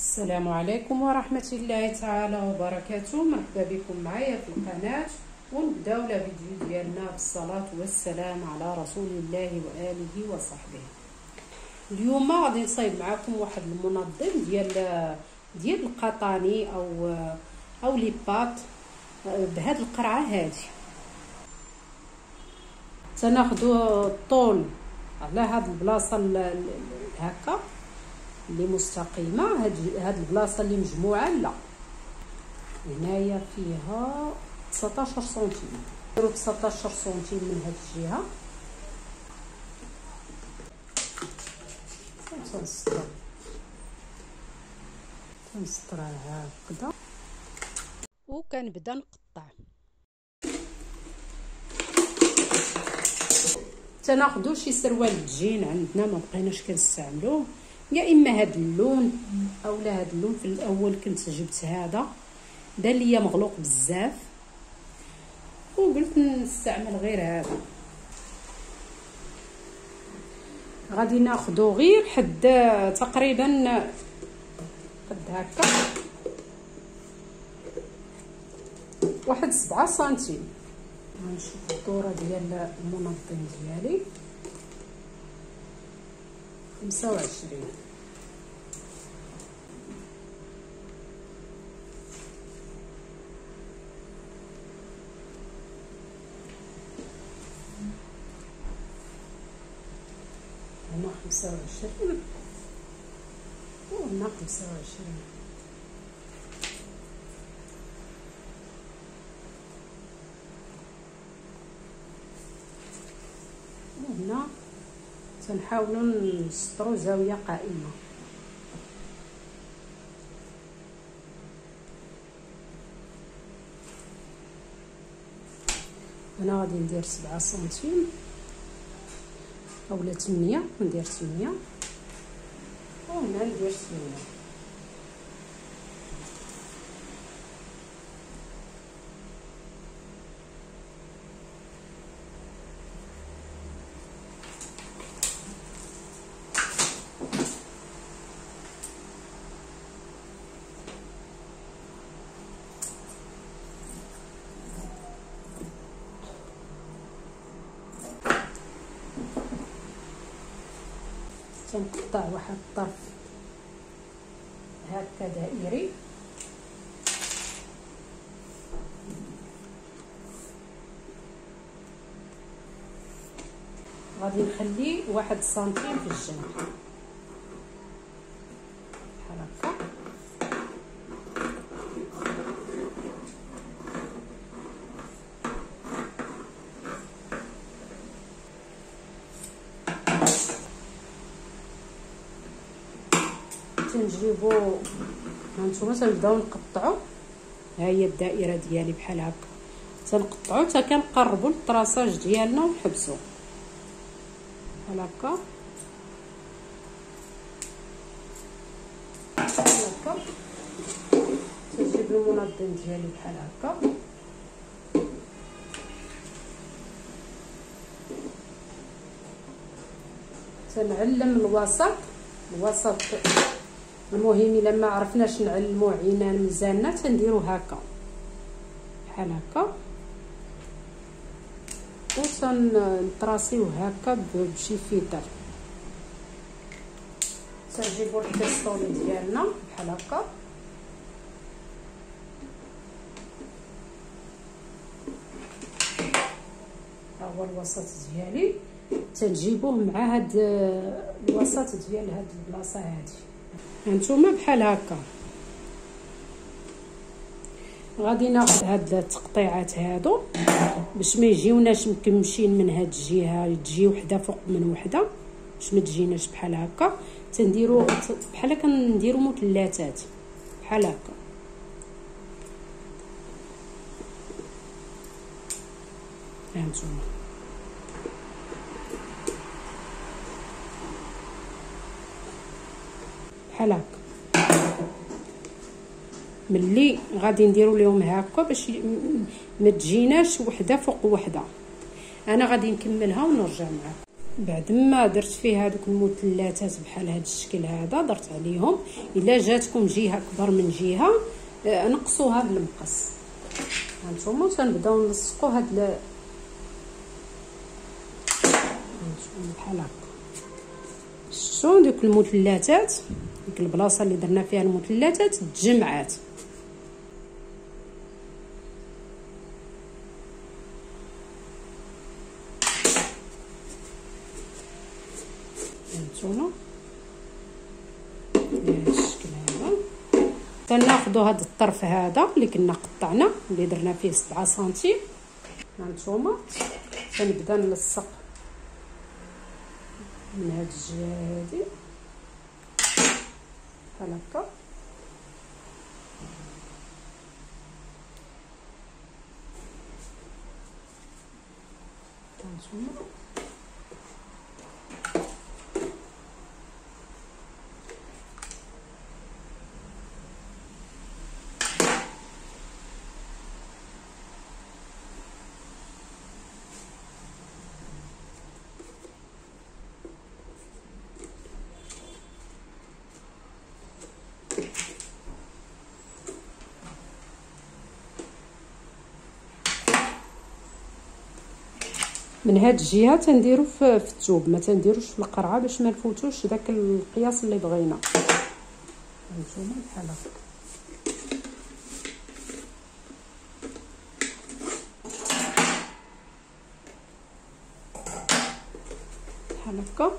السلام عليكم ورحمة الله تعالى وبركاته. مرحبا بكم معايا في القناة، ونبداو الفيديو ديالنا بالصلاة والسلام على رسول الله وآله وصحبه. اليوم غادي نصايب معكم واحد المنظم ديال القطاني او لي بات بهاد القرعة هادي. تناخدو الطول على هاد البلاصة هكا اللي مستقيمه، هاد البلاصه اللي مجموعه لا، هنايا فيها 19 سنتيم، نديرو 19 سنتيم من هاد الجهه، تنسطرها هكذا وكنبدا نقطع. تناخدو شي سروال الجين عندنا ما بقيناش كنستعملوه، يا اما هاد اللون اولا هاد اللون. في الاول كنت جبت هذا دار ليا مغلوق بزاف وقلت نستعمل غير هذا. غادي ناخذو غير حد تقريبا قد هكا، واحد 7 سنتيم. غنشوف الدوره ديال المنظم ديالي 25. هنا 25 وهنا 25. وهنا سنحاولوا نسطروا زاويه قائمه. انا غادي ندير 7 سنتيم اولا 8، ندير 8 وهنا ندير 8. نقطع واحد الطرف هكا دائري، غادي نخلي واحد سنتيم في الجنب بحال هكا. نجيبو هانتوما تنبداو نقطعو، ها هي الدائره ديالي بحال هكا، تنقطعو حتى كنقربو للطراساج ديالنا ونحبسو بحال هكا. تنجيب المنظم ديالي بحال هكا تنعلم الوسط. المهم الا ما عرفناش نعلمو عينا ميزاننا تنديرو هكا بحال هكا، وتنطراسيو هكا بشي فيتر. تنجيبو البيستولي ديالنا بحال هكا ها هو الوسط ديالي، تنجيبوه مع هاد الوسط ديال هاد البلاصه هادي. هانتوما بحال هكا غادي ناخذ هاد التقطيعات هادو باش ما يجيوناش مكمشين من هاد الجهه، تجي وحده فوق من وحده باش ما تجيناش بحال هكا. تنديرو بحال كنديرو مثلثات بحال هكا، هانتوما بحال هكا. ملي غادي نديرو ليهم هكا باش ما تجيناش وحده فوق وحده. انا غادي نكملها ونرجع معاكم. بعد ما درت فيه هذوك المثلثات بحال هذا الشكل هذا، درت عليهم. الا جاتكم جهه اكبر من جهه نقصوها بالمقص. هانتوما تنبداو نلصقوا هاد بحال هكا. شفتوا دوك المثلثات، ديك البلاصه اللي درنا فيها المثلثات تجمعات. هانتوما بهذا الشكل هذا. تناخذوا هذا الطرف هذا اللي كنا قطعنا اللي درنا فيه 7 سنتيم. هانتوما تنبدا نلصق من هاد الجهه هادي بحال هكا. هانتوما من هاد الجهه تنديرو في الثوب، ما تنديروش في القرعه باش ما نفوتوش داك القياس اللي بغينا. هانتوما بحال هكا. بحال هكا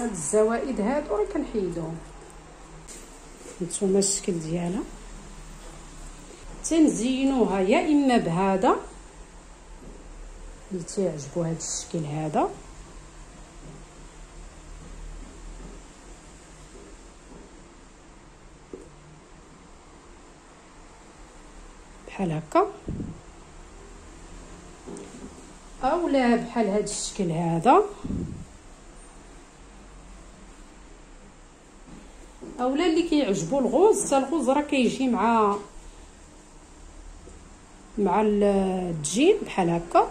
هاد الزوائد هادو راه كنحيدوهم. نتوما الشكل ديالها تنزينوها يا اما بهذا اللي تيعجبو هاد الشكل هذا، بحال هكا، اولا بحال هاد الشكل هذا، اولا اللي كيعجبو الغوز. حتى الغوز راه كيجي مع الدجين بحال هكا.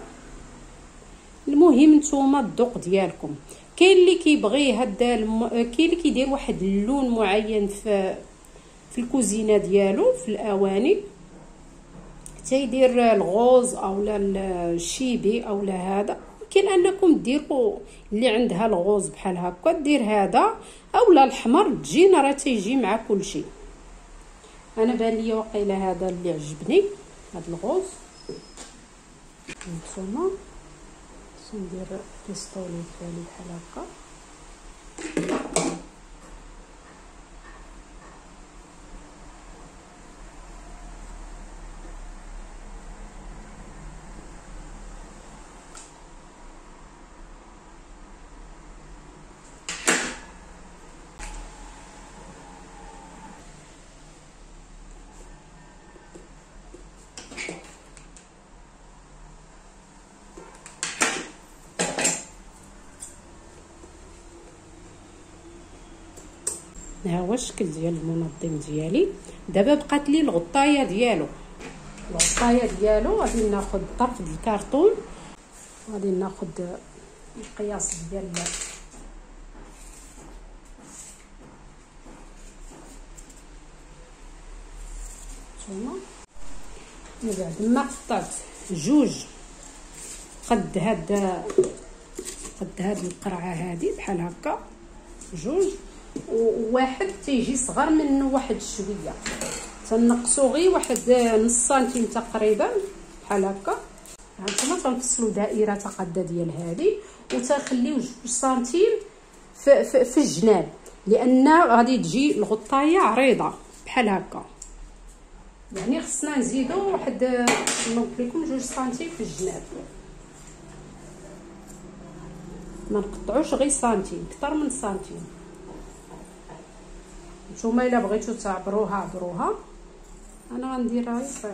المهم نتوما الذوق ديالكم. كاين اللي كيبغي كاين اللي كيدير واحد اللون معين في الكوزينه ديالو، في الاواني تيدير الغوز اولا الشيبي اولا هذا. ممكن انكم ديروا اللي عندها الغوز بحال هكا دير هذا اولا الاحمر، الجين راه تيجي مع كلشي. انا بان لي وقيله هذا اللي عجبني هذا الغوز. نتوما ندير بيستولي ديالي بحال هكا. ها هو الشكل ديال المنظم ديالي. دابا بقات لي الغطايه ديالو. الغطايه ديالو غادي ناخذ طرف ديال الكرتون، غادي ناخذ القياس ديال هنا. من بعد ما قطعت جوج قد هاد القرعه هادي بحال هكا، جوج وواحد تيجي صغر منه واحد شويه، تنقصو غير واحد نص سنتيم تقريبا بحال هكا. هانتوما تنفصلو دائره قاده ديال هذه وتنخليو 2 سنتيم في الجناب، لان غادي تجي الغطايه عريضه بحال هكا، يعني خصنا نزيدو واحد نوبليكم 2 سنتيم في الجناب، ما نقطعوش غير سنتيم، اكثر من سنتيم. نتوما الا بغيتو تعبروها عبروها، انا غنديرها غير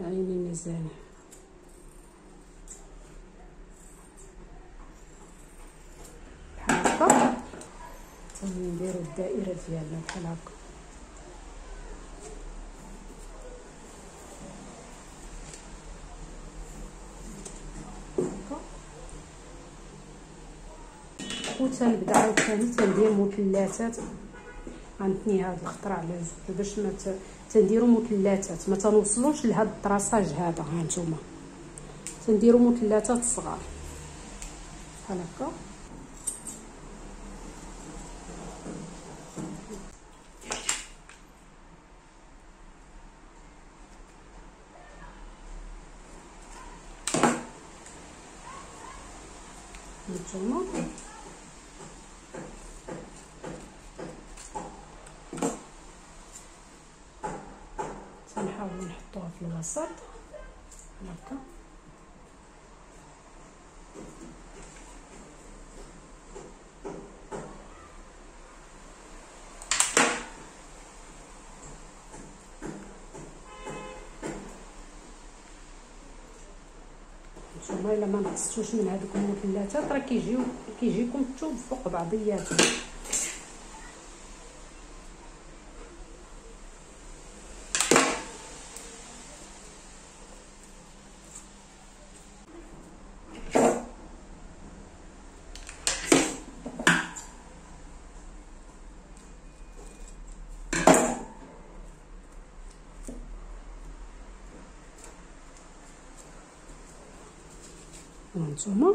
يعني مزيان. بحال هكا نديرو الدائره ديالنا بحال هكا، وتنبدا عاوتاني تندير مثلثات. غنثني هاد الخطره على جوج باش ما تنديروا مثلثات، ما تنوصلوش لهاد الطراساج هذا. ها نتوما تنديروا مثلثات صغار بحال هكا. نتوما نحاول نحطوها في الوسط هكا، نتوما الا ما نقصتوش من هذوك المثلثات راه كيجيكم الثوب فوق بعضياتهم. هانتوما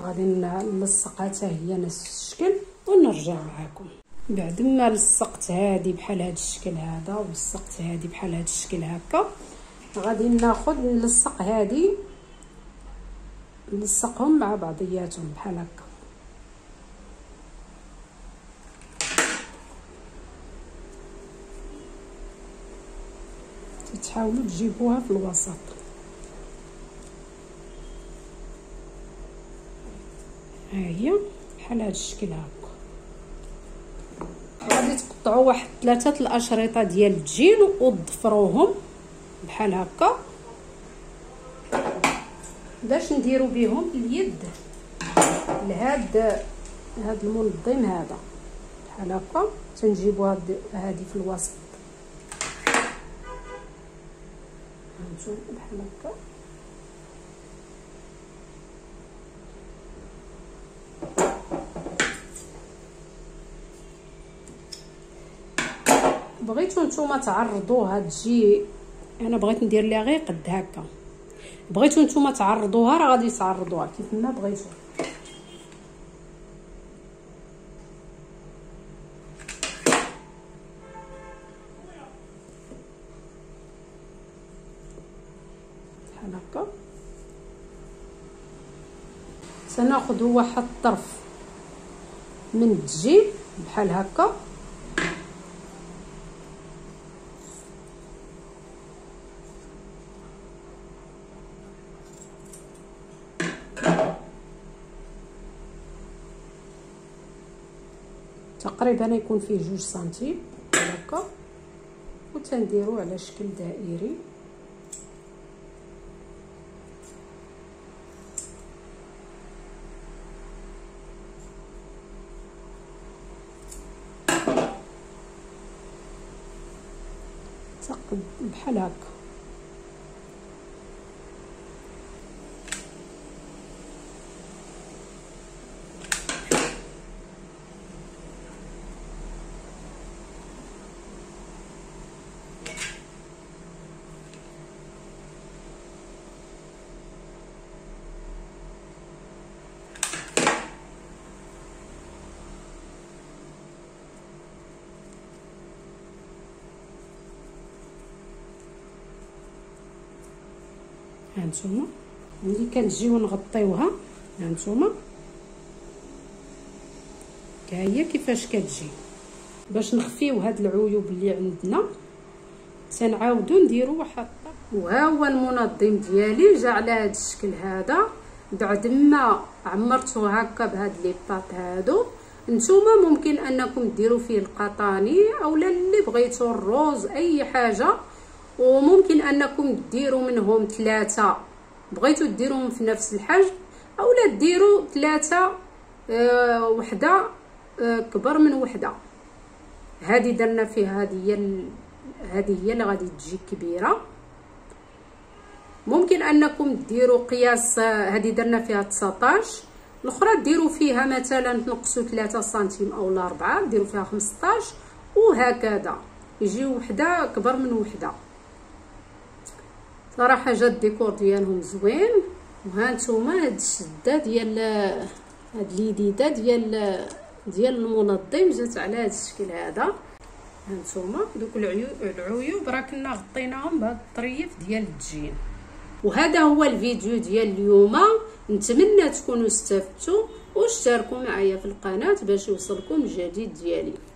غادي نلصق حتى هي نفس الشكل ونرجع معكم. بعد ما لصقت هذه بحال هذا الشكل هذا، ولصقت هذه بحال هذا الشكل هكا، غادي ناخذ نلصق هذه، نلصقهم مع بعضياتهم بحال هكا. تحاولوا تجيبوها في الوسط هي بحال هذا الشكل هكا. غادي تقطعوا واحد 3 الاشرطه ديال الجين وتضفروهم بحال هكا باش نديروا بهم اليد لهاد المنظم هذا بحال هكا. تنجيبوا هذه في الوسط هانتوما بحال هكا، بغيتو نتوما تعرضوها تجي، انا بغيت ندير ليها غير قد هكا، بغيتو نتوما تعرضوها راه غادي تعرضوها كيف ما بغيتو. بحال هكا سناخذ واحد الطرف من الجيب بحال هكا، تقريبا يكون فيه 2 سنتيم هكا، وتنديرو على شكل دائري بحال هكا. هانتوما ملي كنجيو نغطيوها هانتوما هي كيفاش كتجي. باش نخفيو هاد العيوب اللي عندنا سنعاودو نديرو واحد. وها هو المنظم ديالي جا على هاد الشكل هذا بعد ما عمرته هكا بهاد لي باط هادو. نتوما ممكن انكم ديروا فيه القطاني اولا اللي بغيتو الروز اي حاجه، وممكن انكم ديروا منهم ثلاثه بغيتو ديروهم في نفس الحجم، اولا ديروا ثلاثه وحده كبر من وحده. هذه درنا فيها هذه هي اللي غادي تجي كبيره. ممكن انكم ديروا قياس، هذه درنا فيها 19، الاخرى ديروا فيها مثلا تنقصوا 3 سنتيم او 4 ديروا فيها 15 وهكذا يجيو وحده اكبر من وحده. صراحه جا الديكور ديالهم زوين. وها نتوما هاد الشده ديال هاد اليديده ديال المنظم جات على هاد الشكل هذا. ها نتوما دوك العيوب راه كنا غطيناهم بهاد الطريف ديال الجين. وهذا هو الفيديو ديال اليوم، نتمنى تكونوا استفدتوا واشتركوا معايا في القناه باش يوصلكم الجديد ديالي.